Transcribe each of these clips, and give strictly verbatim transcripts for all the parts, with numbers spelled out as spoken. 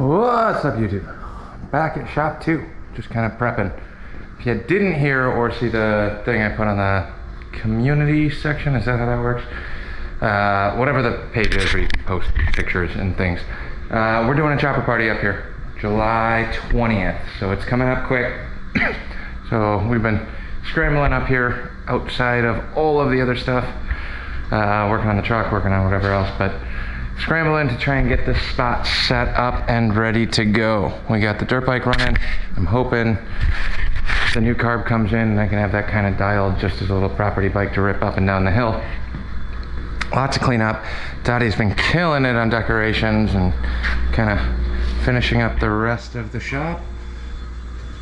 What's up, YouTube? Back at shop two, just kind of prepping. If you didn't hear or see the thing I put on the community section, is that how that works? Uh, whatever the page is where you can post pictures and things. Uh, we're doing a chopper party up here, July twentieth, so it's coming up quick. So we've been scrambling up here outside of all of the other stuff, uh, working on the truck, working on whatever else, but scrambling to try and get this spot set up and ready to go. We got the dirt bike running. I'm hoping the new carb comes in and I can have that kind of dialed just as a little property bike to rip up and down the hill. Lots of cleanup. Dottie's been killing it on decorations and kind of finishing up the rest of the shop.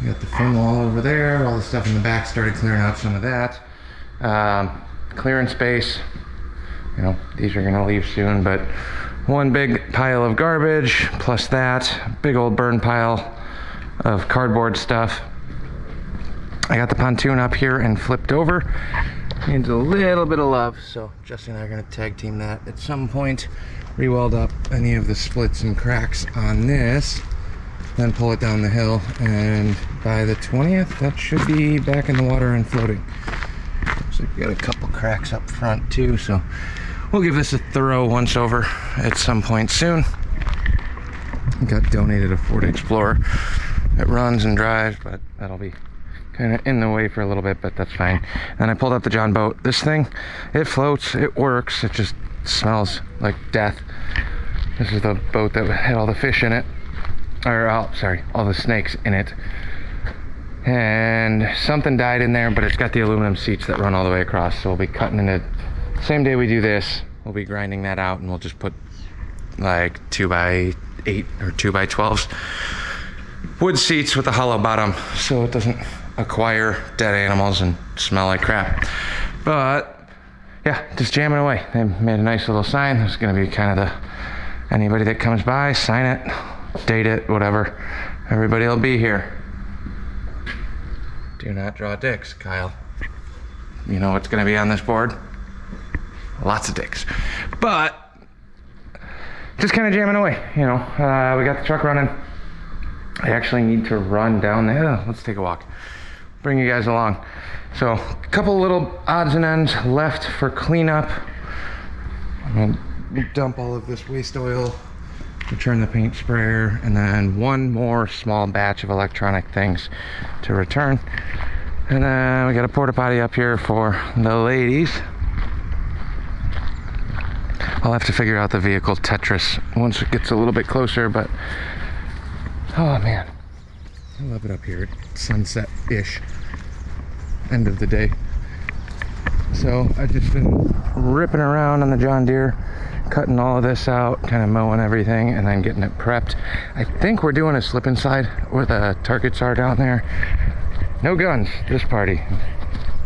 We got the foam wall over there. All the stuff in the back, started clearing out some of that. Um, clearing space. You know, these are gonna leave soon, but one big pile of garbage, plus that, big old burn pile of cardboard stuff. I got the pontoon up here and flipped over. Needs a little bit of love, so Justin and I are gonna tag team that at some point, re-weld up any of the splits and cracks on this, then pull it down the hill, and by the twentieth, that should be back in the water and floating. Looks like we got a couple cracks up front too, so we'll give this a thorough once-over at some point soon. Got donated a Ford Explorer. It runs and drives, but that'll be kind of in the way for a little bit, but that's fine. And I pulled up the John boat. This thing, it floats, it works, it just smells like death. This is the boat that had all the fish in it. Or, oh, sorry, all the snakes in it. And something died in there, but it's got the aluminum seats that run all the way across, so we'll be cutting into same day we do this, we'll be grinding that out, and we'll just put like two by eight or two by twelves wood seats with a hollow bottom, so it doesn't acquire dead animals and smell like crap. But yeah, just jamming away. They made a nice little sign. It's gonna be kind of the anybody that comes by, sign it, date it, whatever. Everybody will be here. Do not draw dicks, Kyle. You know what's gonna be on this board? Lots of dicks, but just kind of jamming away, you know. Uh, we got the truck running. I actually need to run down there. Let's take a walk, bring you guys along. So a couple little odds and ends left for cleanup. I'm gonna dump all of this waste oil, return the paint sprayer, and then one more small batch of electronic things to return. And then we got a porta potty up here for the ladies. I'll have to figure out the vehicle Tetris once it gets a little bit closer, but oh man, I love it up here. Sunset-ish, end of the day. So I've just been ripping around on the John Deere, cutting all of this out, kind of mowing everything, and then getting it prepped. I think we're doing a slip and slide where the targets are down there. No guns this party,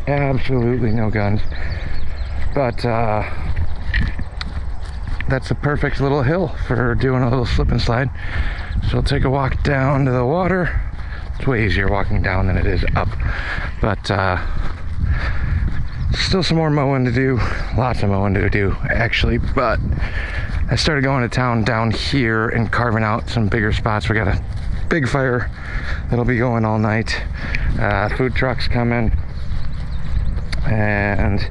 absolutely no guns. But uh, that's a perfect little hill for doing a little slip and slide. So I'll take a walk down to the water. It's way easier walking down than it is up. But uh, still some more mowing to do. Lots of mowing to do, actually. But I started going to town down here and carving out some bigger spots. We got a big fire that'll be going all night. Uh, food trucks coming. And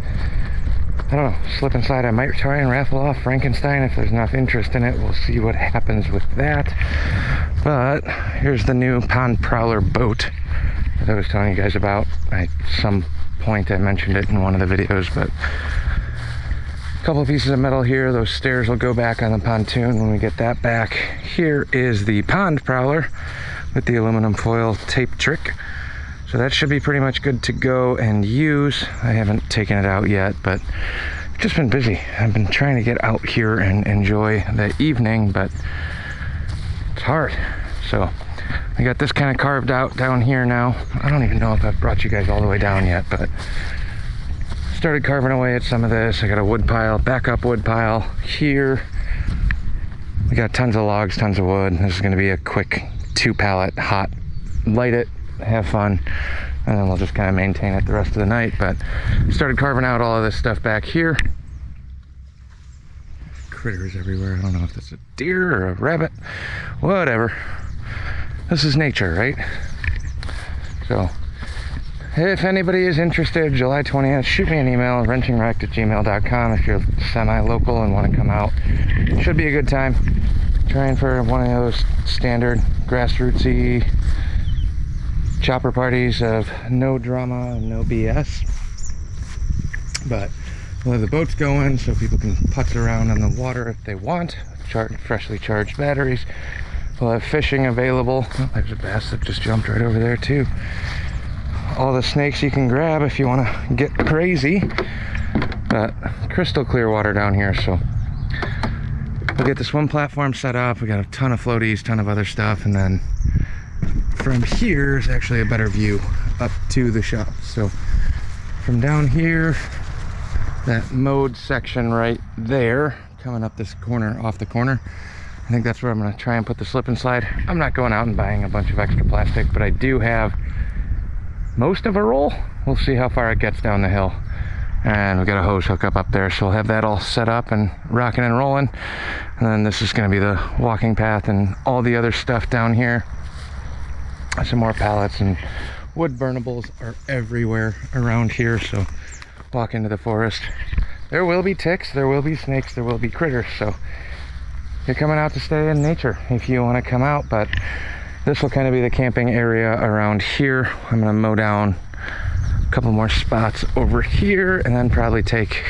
I don't know, slip and slide. I might try and raffle off Frankenstein if there's enough interest in it. We'll see what happens with that. But here's the new Pond Prowler boat that I was telling you guys about. At some point I mentioned it in one of the videos, but a couple of pieces of metal here. Those stairs will go back on the pontoon when we get that back. Here is the Pond Prowler with the aluminum foil tape trick. So that should be pretty much good to go and use. I haven't taken it out yet, but I've just been busy. I've been trying to get out here and enjoy the evening, but it's hard. So I got this kind of carved out down here now. I don't even know if I've brought you guys all the way down yet, but started carving away at some of this. I got a wood pile, backup wood pile here. We got tons of logs, tons of wood. This is gonna be a quick two pallet hot. Light it, have fun, and then we'll just kind of maintain it the rest of the night. But started carving out all of this stuff back here. critters everywhere. I don't know if that's a deer or a rabbit, whatever. This is nature, right? So if anybody is interested, July twentieth, shoot me an email, wrenching wrecked at gmail dot com, if you're semi-local and want to come out. Should be a good time. Trying for one of those standard grassrootsy chopper parties of no drama and no B S, but we'll have the boats going so people can putz around on the water if they want. Char freshly charged batteries. We'll have fishing available. Oh, there's a bass that just jumped right over there too. All the snakes you can grab if you want to get crazy, but crystal clear water down here. So we'll get this one platform set up. We got a ton of floaties, ton of other stuff, and then from here is actually a better view up to the shop. So from down here, that mode section right there coming up this corner, off the corner, I think that's where I'm going to try and put the slip and slide. I'm not going out and buying a bunch of extra plastic, but I do have most of a roll. We'll see how far it gets down the hill, and we got a hose hookup up there, so we'll have that all set up and rocking and rolling. And then this is going to be the walking path and all the other stuff down here. Some more pallets and wood burnables are everywhere around here, so walk into the forest. There will be ticks, there will be snakes, there will be critters, so you're coming out to stay in nature if you want to come out. But this will kind of be the camping area around here. I'm going to mow down a couple more spots over here and then probably take,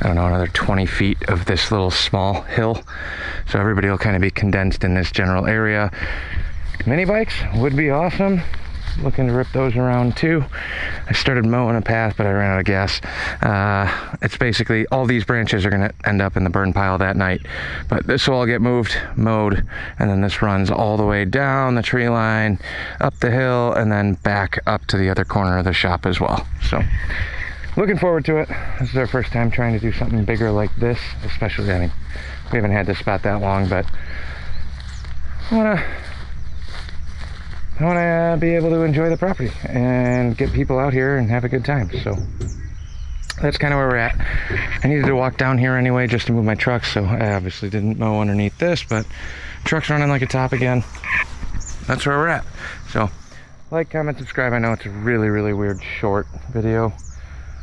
I don't know, another twenty feet of this little small hill, so everybody will kind of be condensed in this general area. Mini bikes would be awesome. Looking to rip those around too. I started mowing a path, but I ran out of gas. Uh, it's basically all these branches are going to end up in the burn pile that night, but this will all get moved, mowed, and then this runs all the way down the tree line, up the hill, and then back up to the other corner of the shop as well. So looking forward to it. This is our first time trying to do something bigger like this, especially, I mean, we haven't had this spot that long, but I want to I want to be able to enjoy the property and get people out here and have a good time. So that's kind of where we're at. I needed to walk down here anyway just to move my trucks, so I obviously didn't mow underneath this, but truck's running like a top again. That's where we're at. So like, comment, subscribe. I know it's a really, really weird short video.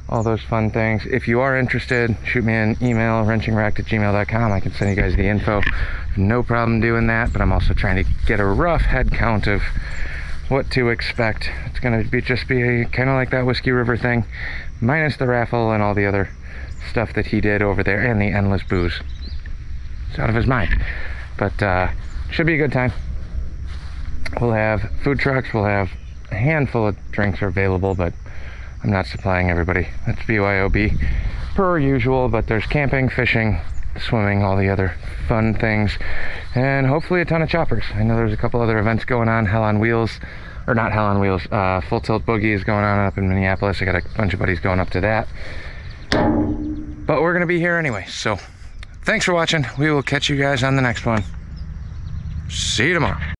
All those fun things. If you are interested, shoot me an email, wrenching wrecked at gmail dot com. I can send you guys the info. No problem doing that, but I'm also trying to get a rough head count of what to expect. It's going to be just be kind of like that Whiskey River thing, minus the raffle and all the other stuff that he did over there, and the endless booze. It's out of his mind. But uh, should be a good time. We'll have food trucks. We'll have a handful of drinks are available, but I'm not supplying everybody. That's B Y O B per usual, but there's camping, fishing, swimming, all the other fun things, and hopefully a ton of choppers. I know there's a couple other events going on. Hell on Wheels, or not Hell on Wheels, uh, Full Tilt Boogie is going on up in Minneapolis. I got a bunch of buddies going up to that. But we're going to be here anyway, so thanks for watching. We will catch you guys on the next one. See you tomorrow.